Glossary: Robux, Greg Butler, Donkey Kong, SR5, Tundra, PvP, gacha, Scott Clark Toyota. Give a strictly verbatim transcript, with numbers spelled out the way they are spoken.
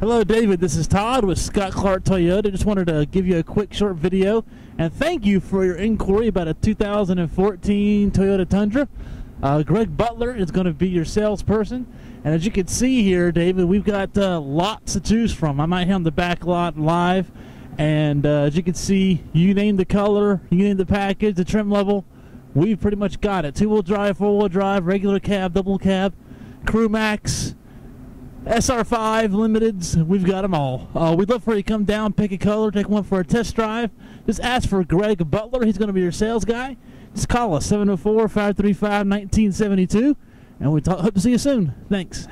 Hello David, this is Todd with Scott Clark Toyota. Just wanted to give you a quick short video and thank you for your inquiry about a two thousand fourteen Toyota Tundra. Uh, Greg Butler is going to be your salesperson, and as you can see here, David, we've got uh, lots to choose from. I'm out here on the back lot live, and uh, as you can see, you name the color, you name the package, the trim level, we've pretty much got it. Two-wheel drive, four-wheel drive, regular cab, double cab, crew max, S R five, limiteds, we've got them all. Uh, we'd love for you to come down, pick a color, take one for a test drive. Just ask for Greg Butler. He's going to be your sales guy. Just call us, seven oh four, five three five, nineteen seventy-two, and we talk, hope to see you soon. Thanks.